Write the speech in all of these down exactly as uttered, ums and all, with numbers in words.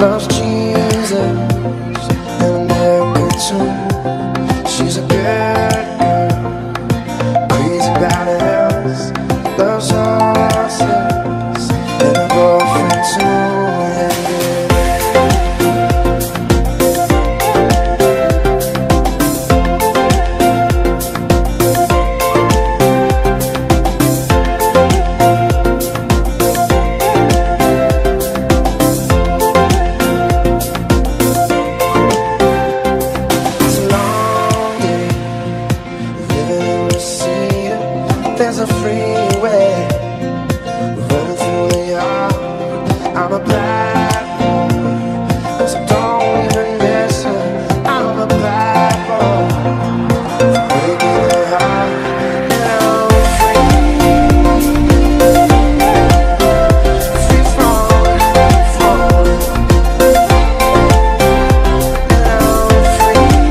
Loves Jesus and Erica too. She's a good girl, crazy about us. Loves horses and a girlfriend too. There's a freeway running through the yard. I'm a bad boy, cause I don't even listen. I'm a bad boy, making it hard. Now I'm free, free falling, free falling. Now I'm free, free falling.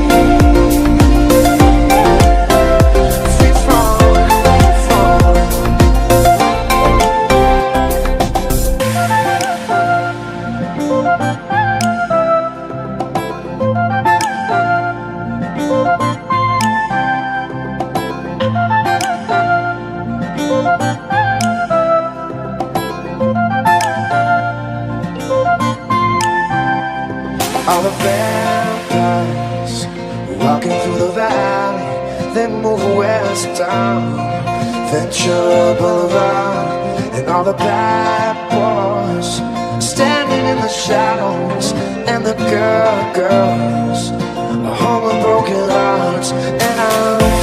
All the vampires walking through the valley, they move west down Ventura Boulevard. And all the bad boys standing in the shadows, and the girl girls are home with broken hearts. And I'm